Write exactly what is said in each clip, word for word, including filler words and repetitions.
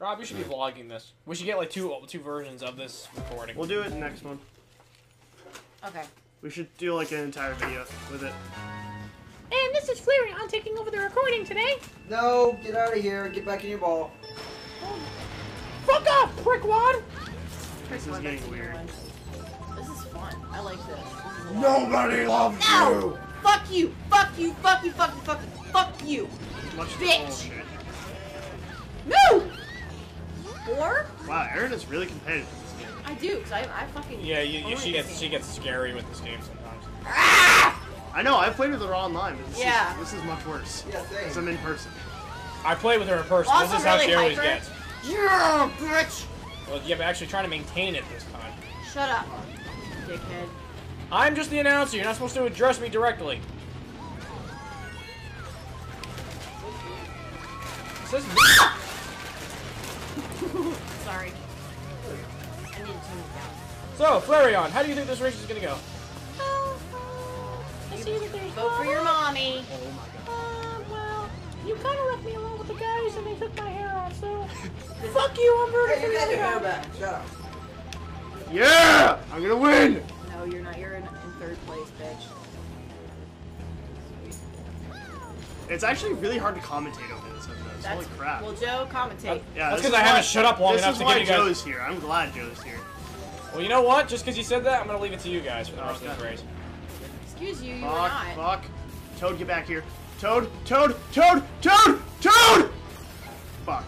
Rob, you should be vlogging this. We should get like two two versions of this recording. We'll do it in the next one. Okay. We should do like an entire video with it. And this is Flareon. I'm taking over the recording today. No, get out of here. Get back in your ball. Oh. Fuck off, prickwad! This is getting weird. This is fun. I like this. this Nobody loves Ow. you! Fuck you! Fuck you! Fuck you! Fuck you! Fuck you! Fuck you! Much bitch! Move! Or? Wow, Erin is really competitive in this game. I do, because I, I fucking... Yeah, you, you, she, gets, she gets scary with this game sometimes. Ah! I know, I've played with her online, but this, yeah. is, this is much worse. Yeah, because I'm in person. I play with her in person. Also this is really how she hyper. always gets. Yeah, bitch! Well, yeah, but actually trying to maintain it this time. Shut up, dickhead. I'm just the announcer. You're not supposed to address me directly. Is this... Ah! Sorry. I need to move down. So, Flareon, how do you think this race is going to go? Uh, uh, you vote for your mommy. Oh my god. Uh, well, you kind of left me alone with the guys and they took my hair off, so... Fuck you, I'm rooting hey, for you got your hair back. Shut up. Yeah! I'm going to win! No, you're not. You're in, in third place, bitch. It's actually really hard to commentate on this. That's, Holy crap. Well, Joe, commentate. That, yeah, that's because I haven't shut up long enough to get you guys. This is why Joe's here. I'm glad Joe's here. Well, you know what? Just because you said that, I'm going to leave it to you guys for the rest of this race. Excuse you, you were not. Fuck, fuck. Toad, get back here. Toad, Toad, Toad, Toad, Toad! Fuck.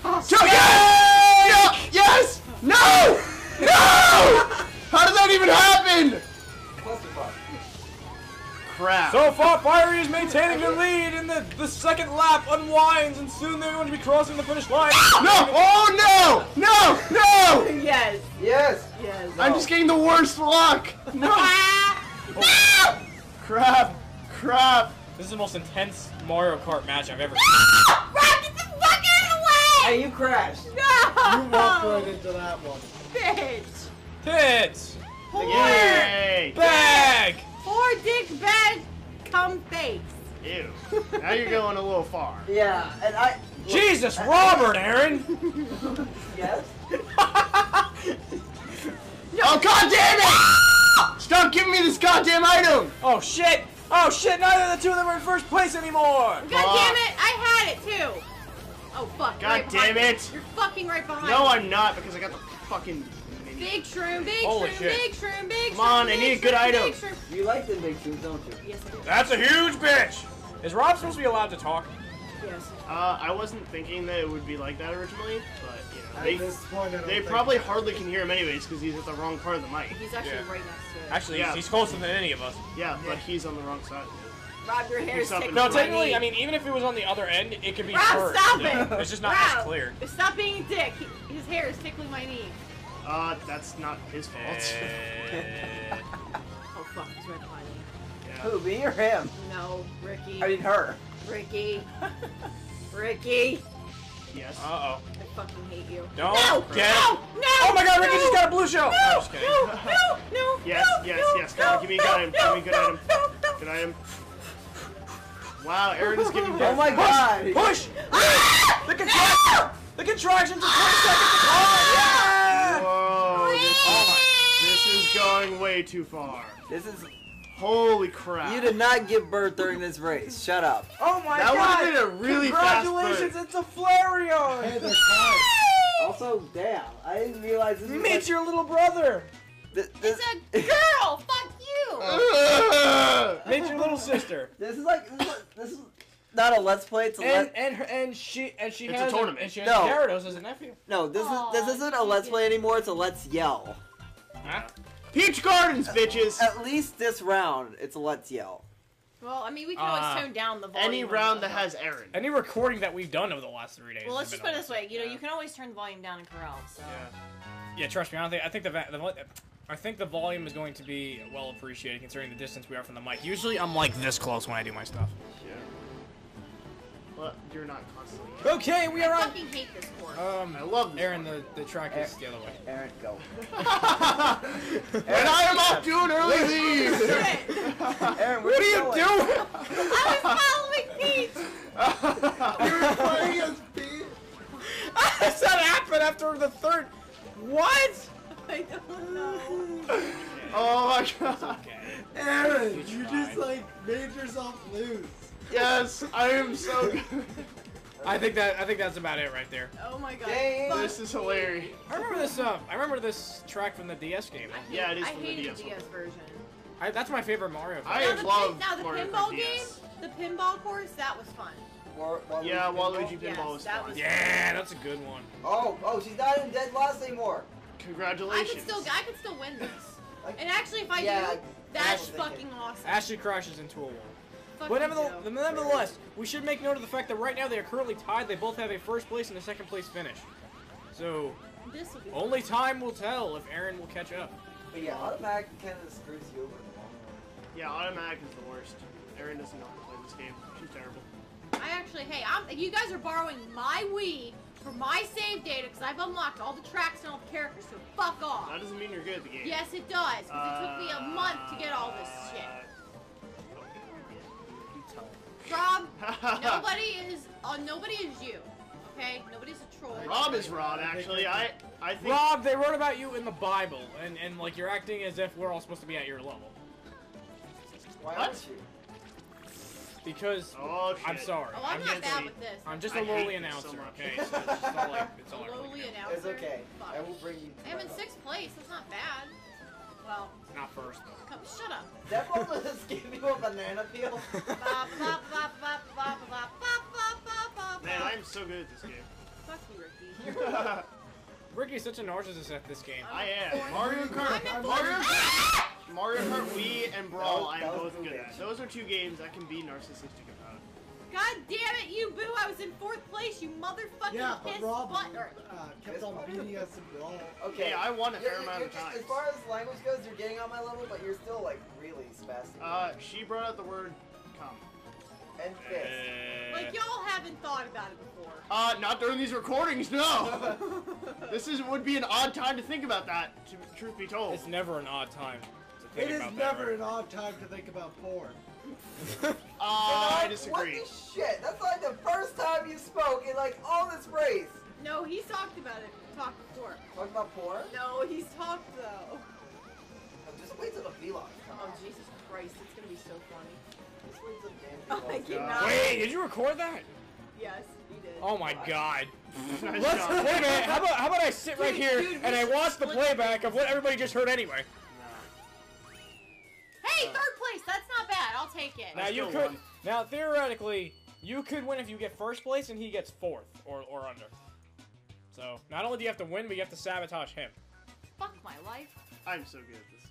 Toad, yes! Yes! No! No! How did that even happen? Crap. So far, Fiery is maintaining the lead, and the, the second lap unwinds, and soon they're going to be crossing the finish line. No! Oh, no! No! No! Yes. Yes. Yes. I'm no. just getting the worst luck. No. Oh. No! Crap. Crap. This is the most intense Mario Kart match I've ever seen. No! Rob, get the fuck out of the way! Hey, you crashed. No! You walked right into that one. Bitch. Tits. Poor Yay. Bag. Or dick bag, come face. Ew. Now you're going a little far. Yeah, and I. Look. Jesus, Robert, Erin. Yes. No. Oh god damn it! Stop giving me this goddamn item. Oh shit! Oh shit! Neither of the two of them are in first place anymore. God uh, damn it! I had it too. Oh fuck! God right damn it! Me. You're fucking right behind. No, me. I'm not because I got the fucking. Big shroom, big Holy shroom, shit. big shroom, big Come shroom. Come on, I need a good item. You like them big shrooms, don't you? Yes, I do. That's a huge bitch. Is Rob supposed to be allowed to talk? Yes. Uh, I wasn't thinking that it would be like that originally, but you know, at they, this point, I don't they probably hardly can hear him anyways because he's at the wrong part of the mic. He's actually yeah. right next to it. Actually, yeah. he's, he's closer than any of us. Yeah, yeah, but he's on the wrong side. Rob, your hair's sticking. No, technically, I mean, even if it was on the other end, it could be. Rob, heard. stop yeah. it! It's just not Rob, as clear. Stop being a dick. He, his hair is tickling my knee. Uh, that's not his fault. Oh fuck, he's right behind me. Yeah. Who, me or him? No, Ricky. I mean her. Ricky. Ricky. Yes. Uh oh. I fucking hate you. Don't no! Get no! No! Oh my god, Ricky no, just got a blue shell! No! No! No! No! Yes, yes, yes. Come on, give me a good item. Give me a good item. Good item. Wow, Erin is giving back. Oh my god! Push! Push. Ah! The contraction! No! The contractions are twenty seconds apart! Yeah! Going way too far. This is holy crap. You did not give birth during this race. Shut up. Oh my that god. That would have been a really Congratulations, fast Congratulations, it's a Flareon. Hey, they're fine. Also, damn, I didn't realize this. Meet was your like... little brother. This, this... It's a girl. Fuck you. Meet your little sister. This is like this is, like, this is not a let's play. It's a and, let... and and she and she it's has a tournament. A, and she has no. Gyarados as a nephew. No, this Aww, is this isn't a let's play anymore. It's a let's yell. Huh? Peach Gardens, bitches! At least this round, it's a let's yell. Well, I mean, we can always uh, tone down the volume. Any round that has Erin. Any recording that we've done over the last three days. Well, let's just put it this way. You know, you can always turn the volume down in Corel, so... Yeah, yeah trust me, I don't think, I think the, the... I think the volume is going to be well appreciated, considering the distance we are from the mic. Usually, I'm like this close when I do my stuff. Yeah. Well, you're not constantly... Okay, we are on... I fucking hate this course. Um, I love this Erin, the, the track Erin, is the other way. Erin, go. And I am off doing early leaves! Erin, what are you going? doing? I was following Peach! You were playing as Peach? Does that happen after the third? What? I don't know. Oh my god. Okay. Aaron, you, you just like made yourself lose. Yes, I am so good. I think that I think that's about it right there. Oh my god. Dang. This is hilarious. I remember this um I remember this track from the D S game. I hate, yeah, it is from I the, D S the D S version. I, that's my favorite Mario game. I now love the, now the Mario pinball game, the pinball course, that was fun. War, Waluigi yeah, Waluigi pinball, pinball yes, was that fun. Was yeah, that's a good one. Oh, oh, she's not in dead last anymore. Congratulations. I can still I can still win this. Like, and actually if I yeah, do, that's fucking awesome. Ashley crashes into a wall. But nevertheless, we should make note of the fact that right now they are currently tied. They both have a first place and a second place finish. So, this will be only fun. Time will tell if Aaron will catch up. But yeah, automatic kind of screws you over in the long run. Yeah, automatic is the worst. Aaron doesn't know how to play this game. She's terrible. I actually, hey, I'm, you guys are borrowing my Wii for my save data because I've unlocked all the tracks and all the characters, so fuck off. That doesn't mean you're good at the game. Yes, it does, because uh, it took me a month to get all this shit. Rob, nobody is uh, nobody is you, okay? Nobody's a troll. Rob is Rob, actually. I I think Rob, they wrote about you in the Bible, and and like you're acting as if we're all supposed to be at your level. Why aren't you? Because oh, I'm sorry. Oh, I'm, I'm not bad with this. I'm just a lowly announcer, so okay? So it's just all like it's all a lowly really announcer. It's okay. Fuck. I will bring you. I'm in sixth place. That's not bad. Well, not first. Come, shut up. That one will just give you a banana peel. Man, I'm so good at this game. Fuck you, Ricky. Ricky's such a narcissist at this game. I'm I am. Mario Kart, Mario Kart, Mario Kart Wii, and Brawl. I am both good at. It. Those are two games I can be narcissistic about. God damn it, you boo! I was in fourth place, you motherfucking yeah, piss Rob, butt. Uh, kept on beating us in Brawl. Okay, yeah, I won a fair amount of time. As far as language goes, you're getting on my level, but you're still like really spastic. Uh, she brought out the word "come" and fist. Uh, like y'all haven't thought about it before. Uh, not during these recordings, no. This is would be an odd time to think about that. To, truth be told, it's never an odd time. To think it about is never that, right? an odd time to think about porn. uh, I disagree. What the shit? That's like the first time you spoke in like all this race. No, he's talked about it. Talked before. Talked about porn? No, he's talked though. Oh, just wait till the vlog comes. Oh Jesus Christ, it's gonna be so funny. Just wait till the damn oh, I cannot. Wait, did you record that? Yes, he did. Oh my I... God. Let's wait a minute. How about how about I sit dude, right here dude, and I watch the playback of what everybody just heard anyway. Hey, third place! That's not bad. I'll take it. Now you could. Win. Now theoretically, you could win if you get first place and he gets fourth or or under. So not only do you have to win, but you have to sabotage him. Fuck my life. I'm so good at this.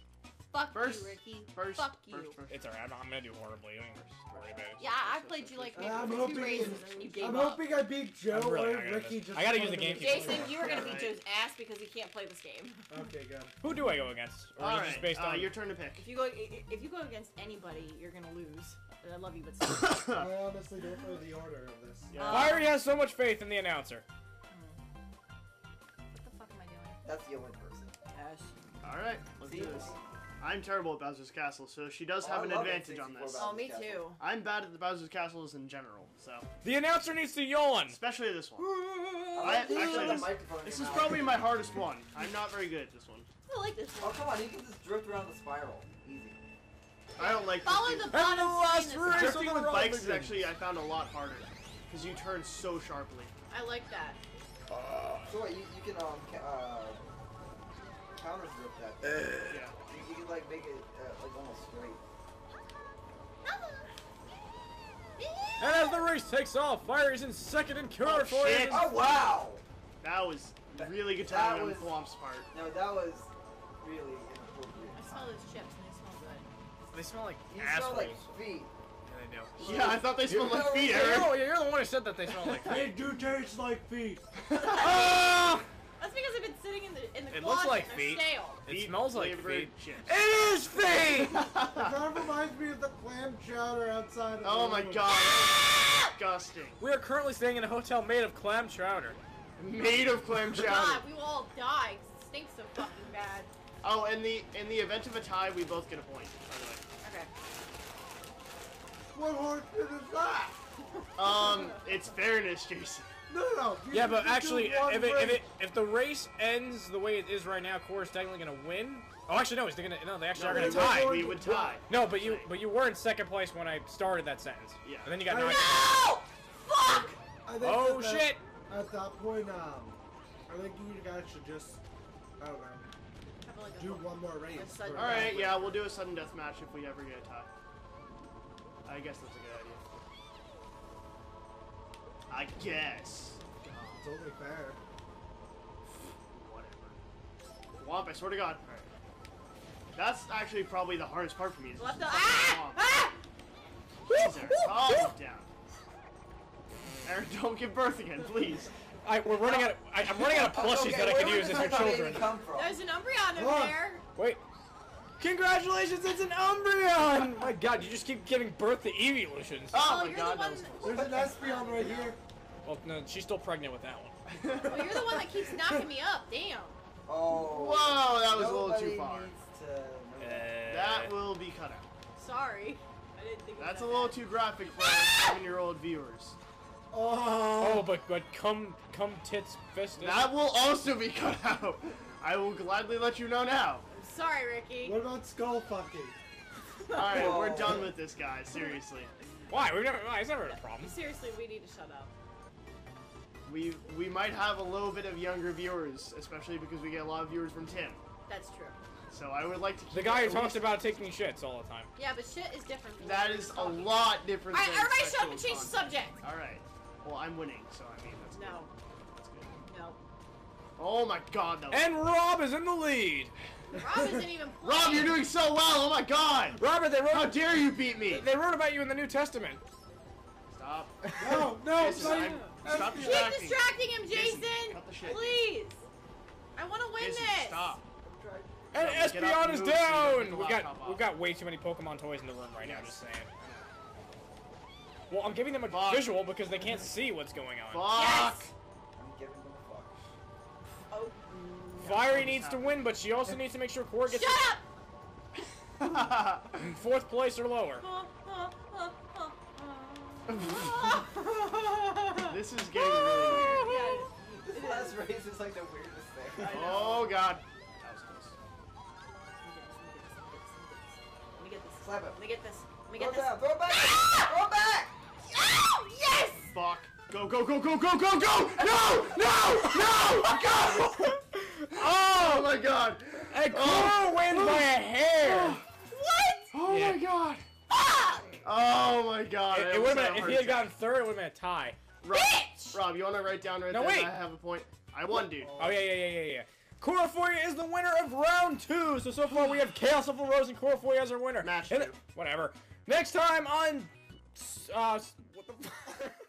Fuck first, you, Ricky. First, fuck you. First, first. It's alright. I'm, I'm gonna do horribly. I mean, worry about it. Yeah, I played you like maybe uh, two hoping, races and then you gave I'm up. I'm hoping I beat Joe I'm really or Ricky. Just I gotta use the game. Jason, you were gonna beat Joe's ass because he can't play this game. Okay, go. Who do I go against? Or all is right, this based uh, on your turn to pick. If you go, if you go against anybody, you're gonna lose. I love you, but still. I honestly don't know the order of this. Yeah. Uh, Fiery has so much faith in the announcer. What the fuck am I doing? That's the only person. Yes. All right, let's See? do this. I'm terrible at Bowser's Castle, so she does have oh, an advantage on this. Oh, me too. I'm bad at the Bowser's Castles in general, so. The announcer needs to yawn! Especially this one. I, actually, this, this is probably my hardest one. I'm not very good at this one. I like this one. Oh, come on, you can just drift around the spiral. Easy. I don't like Follow this. Follow the bottom last Drifting with bikes is actually, I found a lot harder. Because you turn so sharply. I like that. Uh, so what, you, you can, um, uh, counter drift that thing. Uh, yeah. You can like make it uh, like almost straight. And as the race takes off, Fiery's in second and Korafoya. Oh, oh wow! That was really good timing on Quamp's part. No, that was really inappropriate. I smell those chips and they smell good. They smell like you assholes. Smell like feet. Yeah, they do. Yeah, I thought they smelled like feet, Eric. Oh, you're the one who said that they smell like feet. They do taste like feet. Ah! That's because I've been sitting in the in the it closet. Looks like feet. It feet smells like feet. Chips. It is feet. That reminds me of the clam chowder outside. Of oh my room. God! Disgusting. We are currently staying in a hotel made of clam chowder. Made of clam chowder. God, we will all die. It stinks so fucking bad. Oh, and the in the event of a tie, we both get a point. By the way. Okay. What horse is that? Um, it's fairness, Jason. No, no, no. You, yeah, but actually, if it, if it if the race ends the way it is right now, Cora's technically gonna win. Oh, actually, no, he's gonna no. They actually no, are gonna tie. We would tie. No, but you but you were in second place when I started that sentence. Yeah. And then you got knocked out. No! Fuck! I think oh that, shit! At that point, um, I think you guys should just I don't know. Like do one more race. All right, yeah, win. We'll do a sudden death match if we ever get a tie. I guess that's a good idea. I guess. God, it's only fair. Whatever. Womp, I swear to God. Right. That's actually probably the hardest part for me. Is just the ah! Ah! Please, Eric, calm down. Eric, don't give birth again, please. I, we're running out. Of, I, I'm running out of plushies okay, that I could use as your children. There's an Umbreon in Whoa. there. Wait. Congratulations, it's an Umbreon! My God, you just keep giving birth to Eevee, Lucians. Oh, oh my God, the that was close. There's an Espeon right here. Well, no, she's still pregnant with that one. Well, you're the one that keeps knocking me up. Damn. Oh. Whoa, that was a little too far. To uh, that will be cut out. Sorry, I didn't think. That's a little too graphic for our seven-year-old viewers. Oh. Oh, but but come come tits fist. That will also be cut out. I will gladly let you know now. Sorry, Ricky. What about skull fucking? Alright, we're done with this guy, seriously. Why? We've never why it's never a problem. Seriously, we need to shut up. We we might have a little bit of younger viewers, especially because we get a lot of viewers from Tim. That's true. So I would like to keep the guy who talks about taking shits all the time. Yeah, but shit is different from that is talking. a lot different. Alright, everybody shut up and change the subject. Alright. Well, I'm winning, so I mean that's No. Good. That's good. No. Oh my God, that was And good. Rob is in the lead! Rob isn't even playing. Rob, you're doing so well! Oh my God! Robert, they wrote. How dare you beat me? They wrote about you in the New Testament. Stop. No, no, Jason, I'm, I'm, stop distracting. Keep distracting him, Jason. Jason, cut the shit. Please. I want to win Jason, this. Stop. And Espeon is down. So we got we got way too many Pokemon toys in the room right yes. now. Just saying. Well, I'm giving them a fuck. visual because they can't see what's going on. Fuck. Yes. I'm giving them a fuck. Oh. Fiery needs to win, but she also needs to make sure Cora gets. Shut up! Fourth place or lower. This is getting really weird. Yeah, this last race is like the weirdest thing. Oh God. That was close. Let me get this. Slap it. Let me get this. Let me get this. Go back! Go back! Oh yes! Fuck! Go go go go go go go! No! No! No! Go! Oh my God! And Cora oh, wins oh, by a hair! What? Oh yeah. my God! Fuck! Oh my God! It, it would have been if he had gotten third, it would have been a tie. Rob, Bitch! Rob, you want to write down right no, there? Wait. I have a point. I won, dude. Oh yeah, yeah, yeah, yeah, yeah. Korafoya is the winner of round two. So so far we have Chaos Evil Rose and Korafoya as our winner. Match two. Whatever. Next time on, uh, what the fuck?